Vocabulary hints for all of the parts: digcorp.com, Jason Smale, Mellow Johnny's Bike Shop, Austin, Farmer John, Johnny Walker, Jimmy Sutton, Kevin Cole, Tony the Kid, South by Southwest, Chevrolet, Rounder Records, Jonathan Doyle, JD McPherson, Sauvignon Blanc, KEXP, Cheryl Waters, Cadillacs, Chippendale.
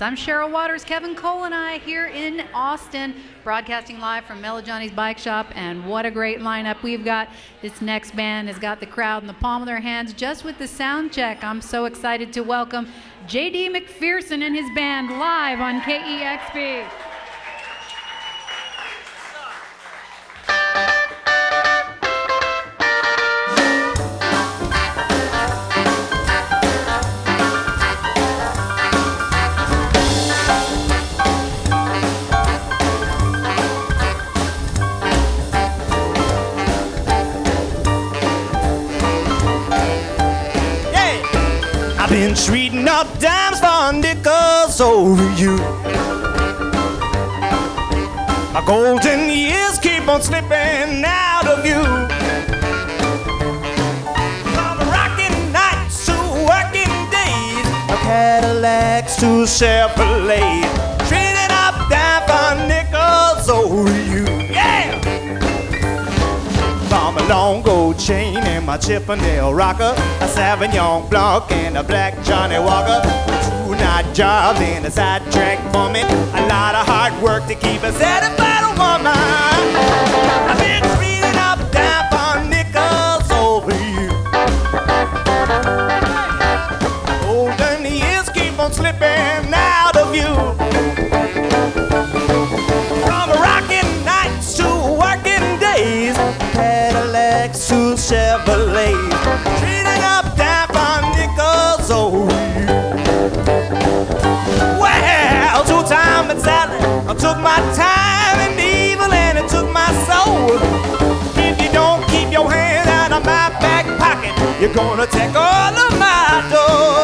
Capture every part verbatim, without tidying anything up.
I'm Cheryl Waters, Kevin Cole and I here in Austin, broadcasting live from Mellow Johnny's Bike Shop, and what a great lineup we've got. This next band has got the crowd in the palm of their hands just with the sound check. I'm so excited to welcome J D McPherson and his band live on K E X P. Been treating up dimes for nickels over you. My golden years keep on slipping out of you. From rocking nights to working days, from Cadillacs to Chevrolet, treating up dimes for nickels over you. Yeah! From a long gold chain and my Chippendale rocker, a Sauvignon Blanc and a black Johnny Walker, two night jobs and a sidetrack woman, a lot of hard work to keep us satisfied, a woman. I've been treating up down for nickels over you. Golden years keep on slipping out of you. To Chevrolet, treating up down for nickels over you. Well, two time and silent, I took my time and evil, and it took my soul. If you don't keep your hand out of my back pocket, you're gonna take all of my dough.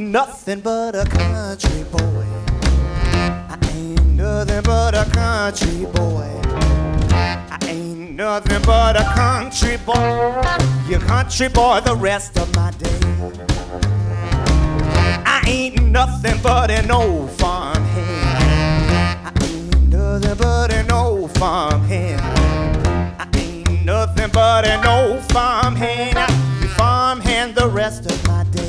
Nothing but a country boy. I ain't nothing but a country boy. I ain't nothing but a country boy. Your country boy the rest of my day. I ain't nothing but an old farmhand. I ain't nothing but an old farmhand. I ain't nothing but an old farmhand. You farmhand the rest of my day.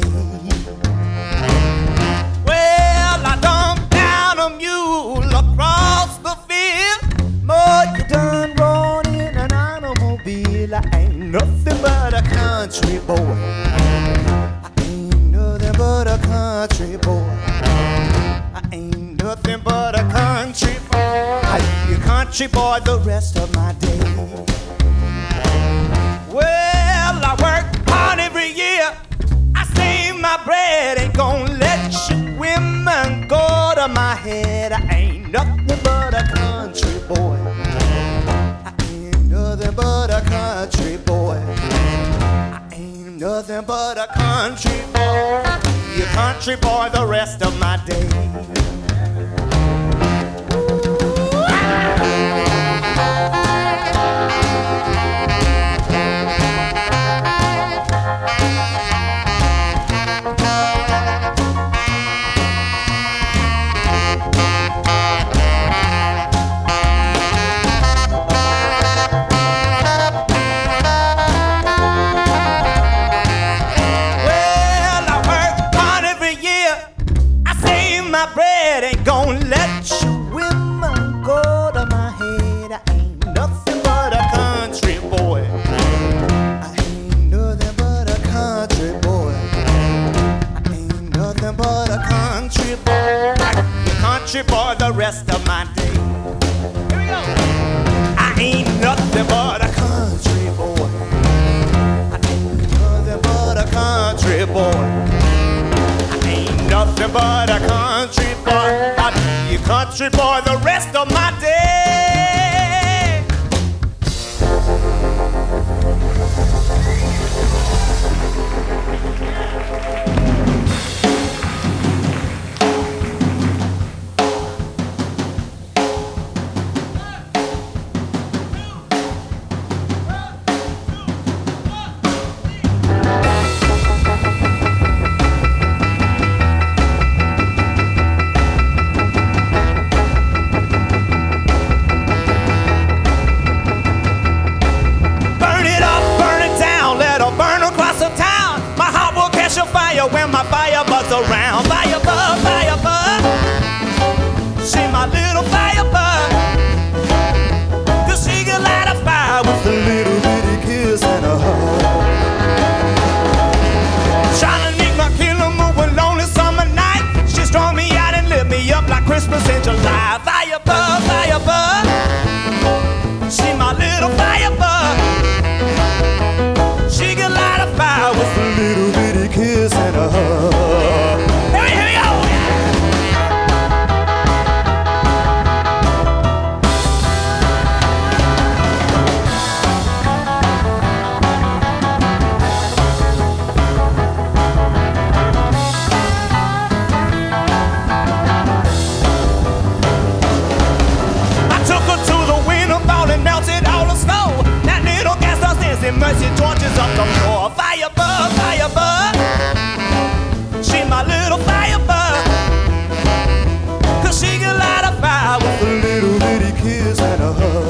Nothing but a country boy. I ain't nothing but a country boy. I ain't nothing but a country boy. I be a country boy the rest of my day. Well, I work hard every year. I save my bread. Ain't gonna let you women go to my head. I ain't nothing but a country boy. I ain't nothing but a country boy. Nothing but a country boy. Your country boy the rest of my day. my bread, ain't gonna let you women go to my head. I ain't nothing but a country boy. I ain't nothing but a country boy. I ain't nothing but a country boy. The country boy the rest of my day. Here we go. I ain't nothing but a country boy. I ain't nothing but a country boy. Nothing but a country boy. I'll be a country boy the rest of my day. When my firebug's around, firebug, firebug, she my little firebug. Cause she can light a fire with a little bitty kiss and a hug. Trying to make my killer move a lonely summer night. She strung me out and lit me up like Christmas in July. Firebug, firebug, she my little firebug. She can light a fire with a little bitty kiss and a hug. Here we, here we go! I took her to the winter ball and melted all the snow. That little gas starts dancing, mercy torches up the floor. Firebug, firebug, she my little firebug. Cause she can light a fire with a little bitty kiss and a hug.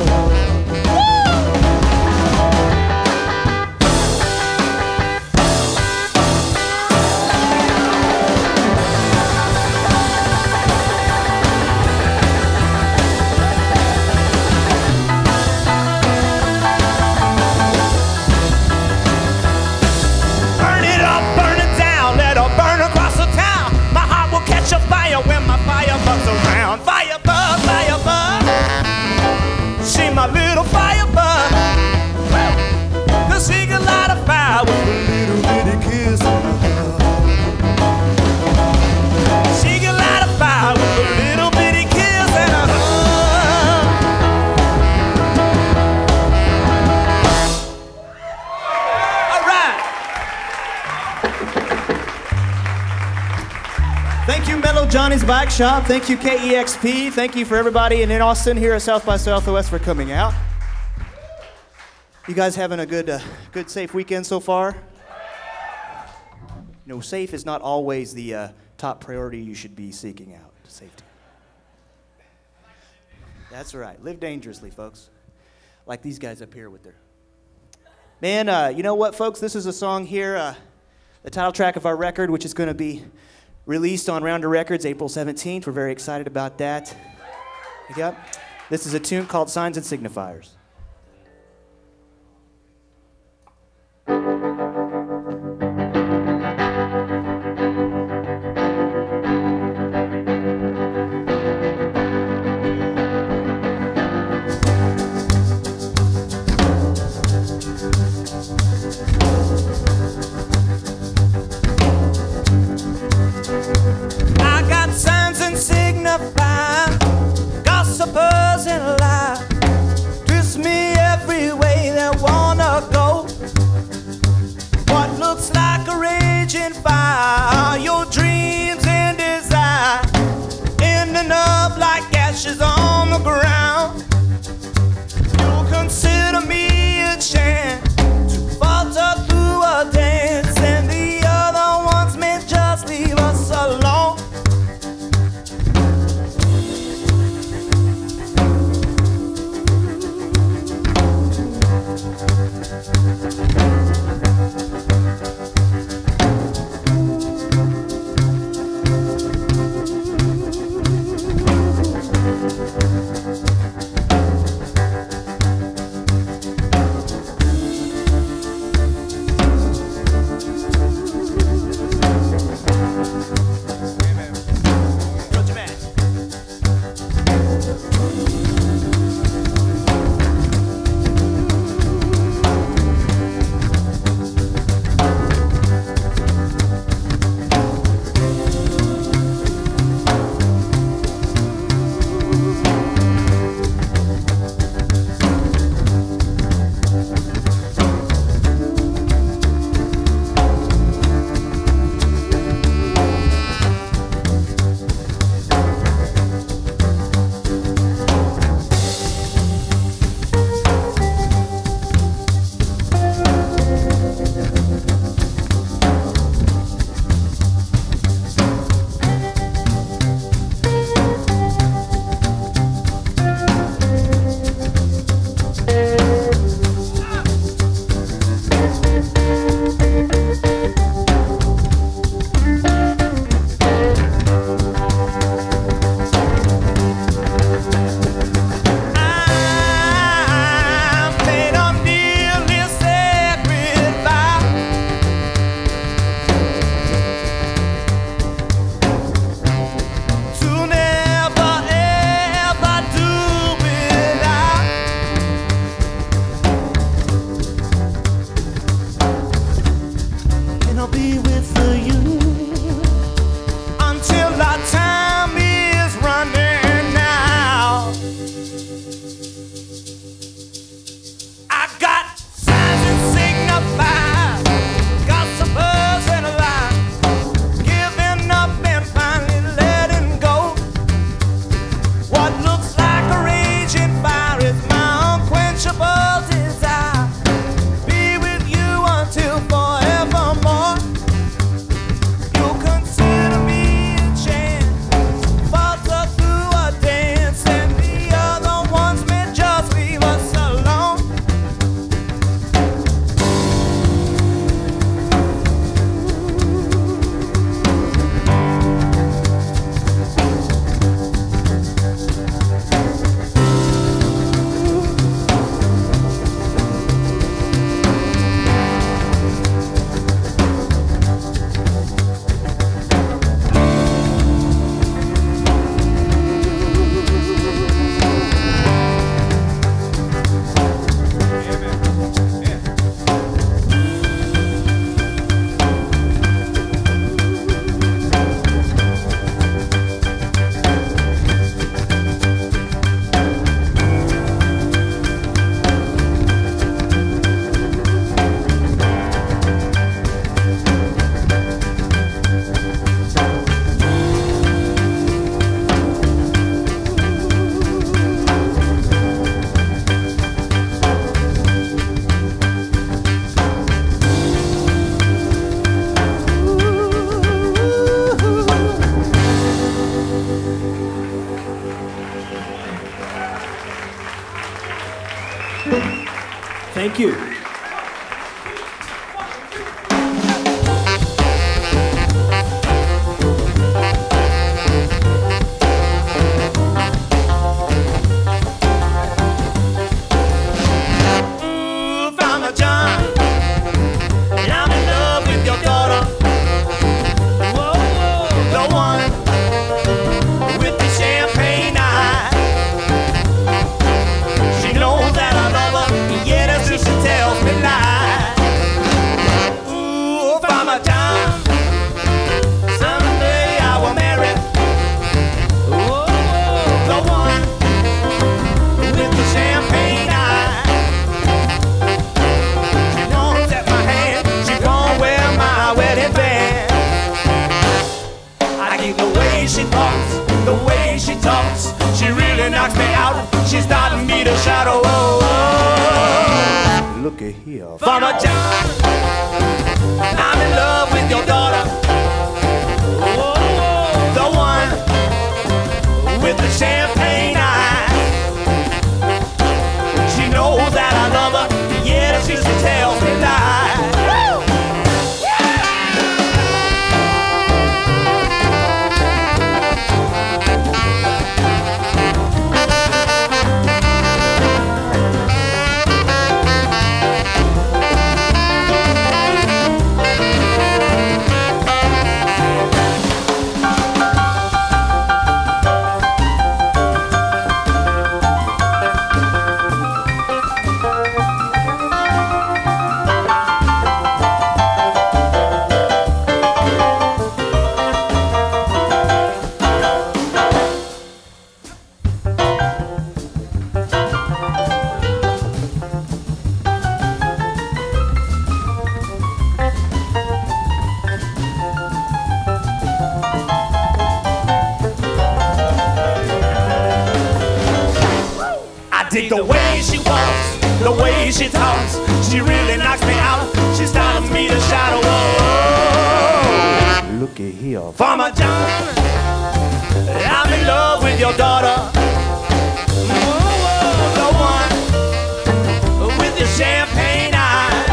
My little firebug, cause she can light a fire with a little bitty kiss and a hug. She can light a fire with a little bitty kiss and a hug. All right. Thank you, Mellow Johnny's Bike Shop. Thank you, K E X P. Thank you for everybody in Austin here at South by Southwest for coming out. You guys having a good, uh, good safe weekend so far? No, safe is not always the uh, top priority you should be seeking out. Safety. That's right. Live dangerously, folks. Like these guys up here with their... Man, uh, you know what, folks? This is a song here, uh, the title track of our record, which is going to be released on Rounder Records April seventeenth. We're very excited about that. Yep. This is a tune called Signs and Signifiers. Thank you. Farmer John, I'm in love with your daughter, oh, the one with the champagne eyes. She knows that I love her, yet she still tells me lies. The way she walks, the way she talks, she really knocks me out. She starts me to shout, oh, oh, oh. Looky here, Farmer John, I'm in love with your daughter, oh, oh, the one with the champagne eyes.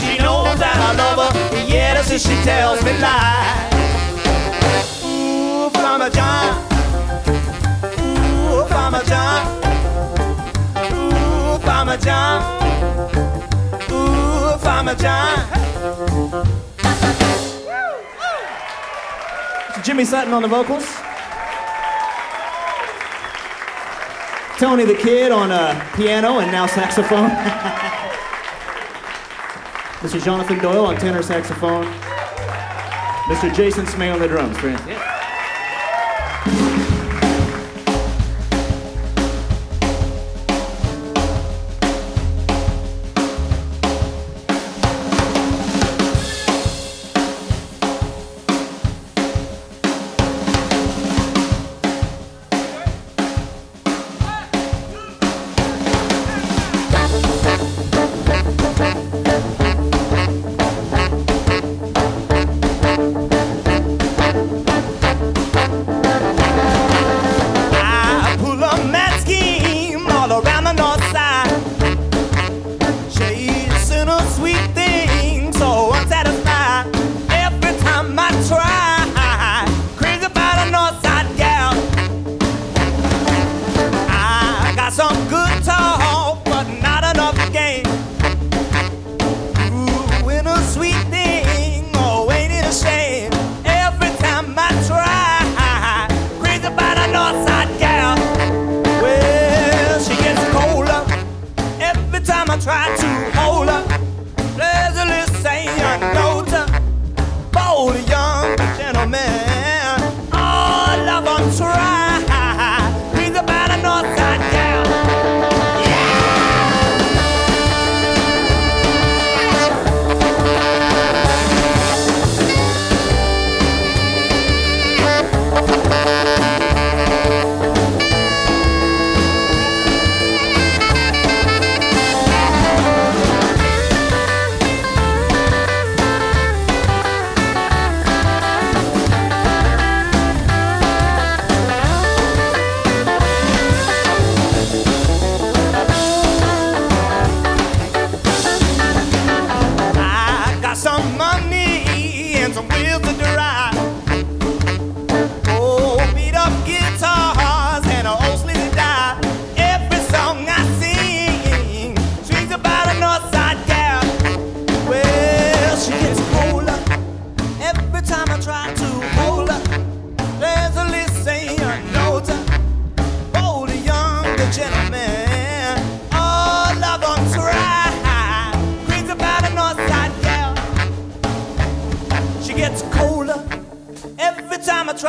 She knows that I love her, yet as she tells me lies. Ooh, Farmer John. Farmer John, ooh, Farmer John, ooh, Farmer John. Jimmy Sutton on the vocals, Tony the Kid on uh, piano and now saxophone, Mister Jonathan Doyle on tenor saxophone, Mister Jason Smale on the drums. Friends. Yeah.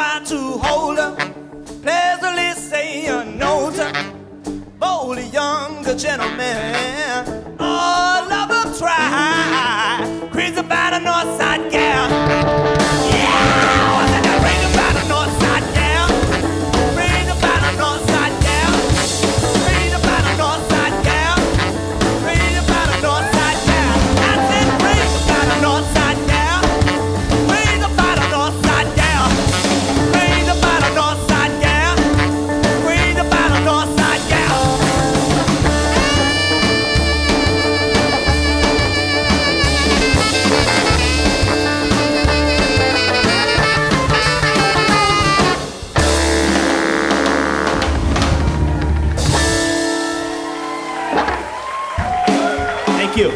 try to hold her, pleasantly say you know her. Boldly younger gentleman, oh, love her try. Crazy about a north side gal. Yeah, crazy about a north side gal. Crazy about a north side gal. Crazy about a north side gal. Crazy about a north side gal. I said crazy about a north side gal. Crazy about a north side gal. Crazy about a north side gal. Crazy about a north side gal. Thank you.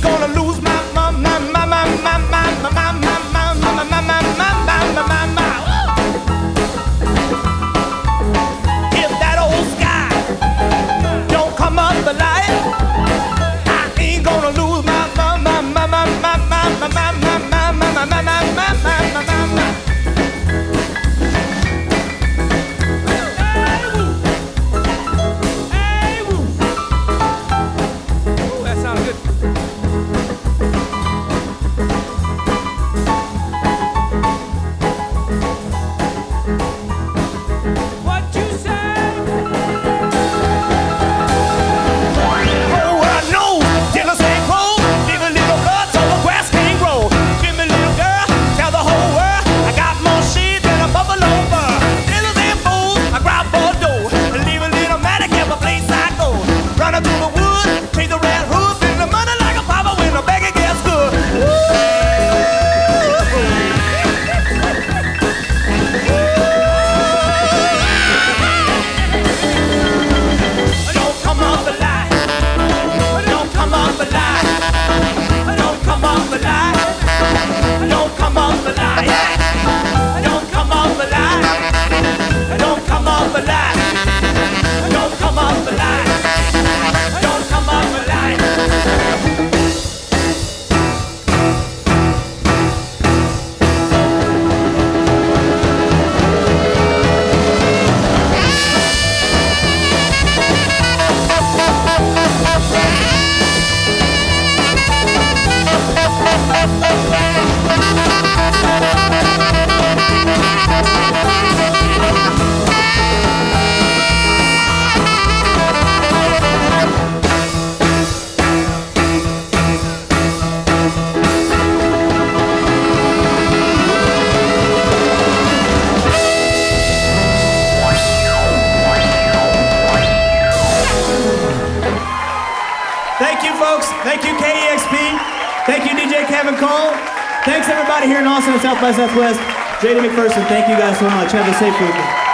Gonna Thank you, D J Kevin Cole. Thanks, everybody here in Austin and South by Southwest. J D McPherson, thank you guys so much. Have a safe weekend.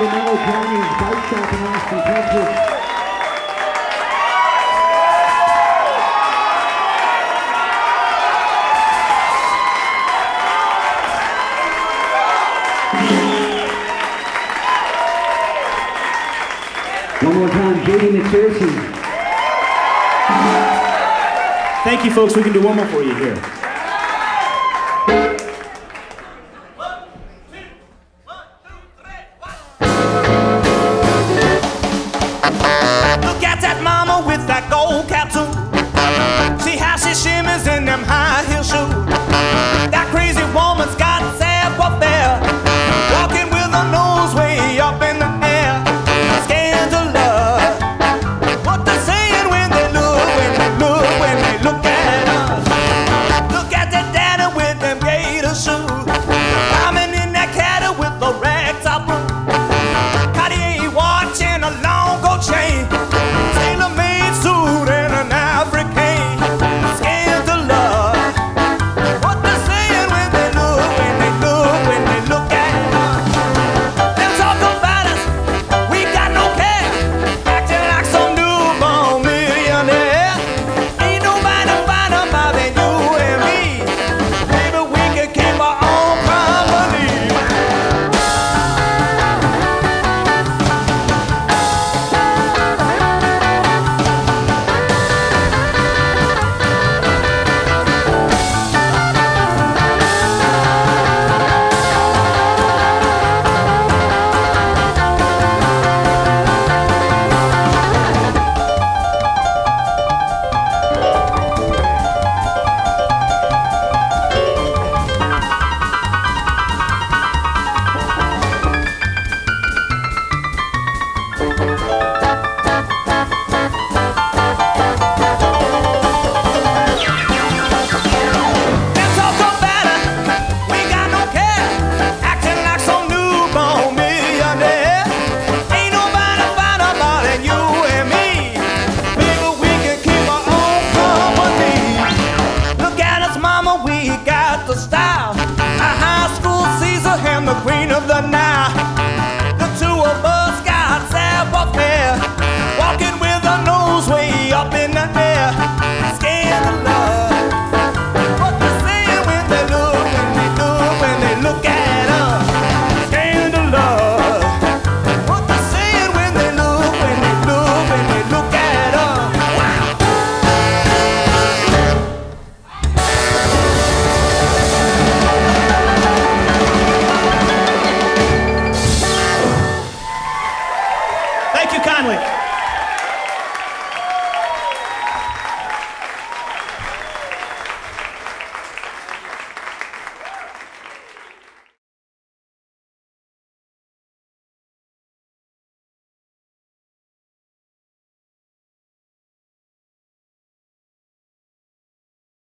Mellow Johnny's Bike Shop in Austin, Texas. One more time, J D McPherson. Thank you, folks. We can do one more for you here.